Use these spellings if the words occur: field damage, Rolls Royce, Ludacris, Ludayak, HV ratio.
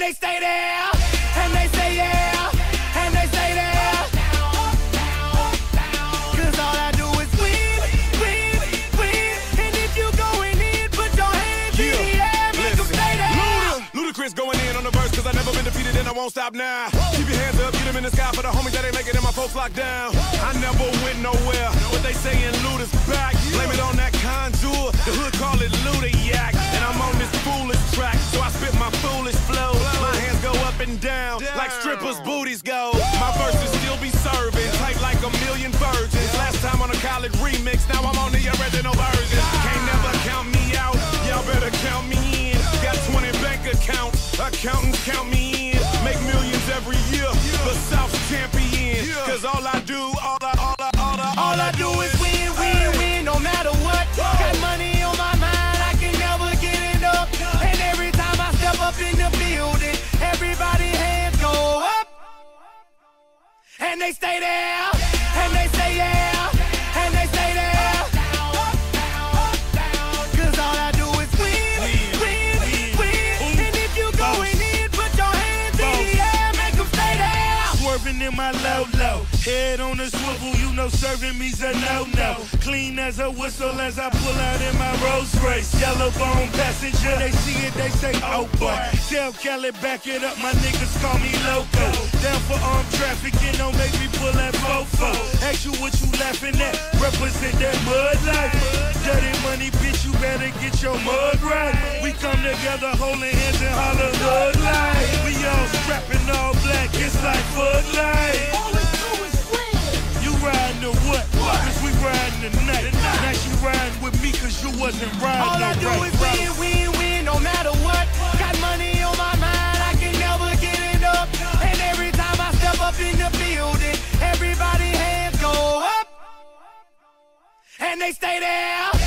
and they stay there, and they stay there, and they stay there. Cause all I do is win, win, win. And if you going in, put your hands in the air, make them stay there. Ludacris going in on the verse, cause I never been defeated and I won't stop now. Keep your hands up, get them in the sky for the homies that ain't making it and my folks locked down. I never went nowhere, but they saying Luda is back. Blame it on that contour, the hood call it Ludayak. And I'm on this foolish track, so I spit my foolish flow. My hands go up and down, like strippers' booties go. My verses still be serving, tight like a million virgins. Last time on a college remix, now I'm on the original version. Can't never count me out, y'all better count me in. Got 20 bank accounts, accountants count me in. Make millions every year, the South's champion. Cause all I do, all I do is win, win, win, no matter what. Got money on my mind, I can never get it up. And every time I step up in the building, everybody hands go up. And they stay there, and they stay there, and they stay there. Cause all I do is win, win, win. And if you going in, put your hands in the air, make them stay there. Swerving in my low-low, head on the swivel, you know serving me's a no-no. Clean as a whistle as I pull out in my Rolls Royce. Yellow bone passenger, they see it, they say, oh boy. Tell Kelly, back it up, my niggas call me loco. Down for armed trafficking, don't make me pull that fofo. Ask you what you laughing at, represent that mud life. Dirty money, bitch, you better get your mud right. We come together, holding hands and holler, mud life. We all strapping all black, it's like mud life. Riding to what? Cause we riding tonight. Now she riding with me cause you wasn't riding. All I do is win, win, win, no matter what. Got money on my mind, I can never get it up. And every time I step up in the building, everybody hands go up. And they stay there.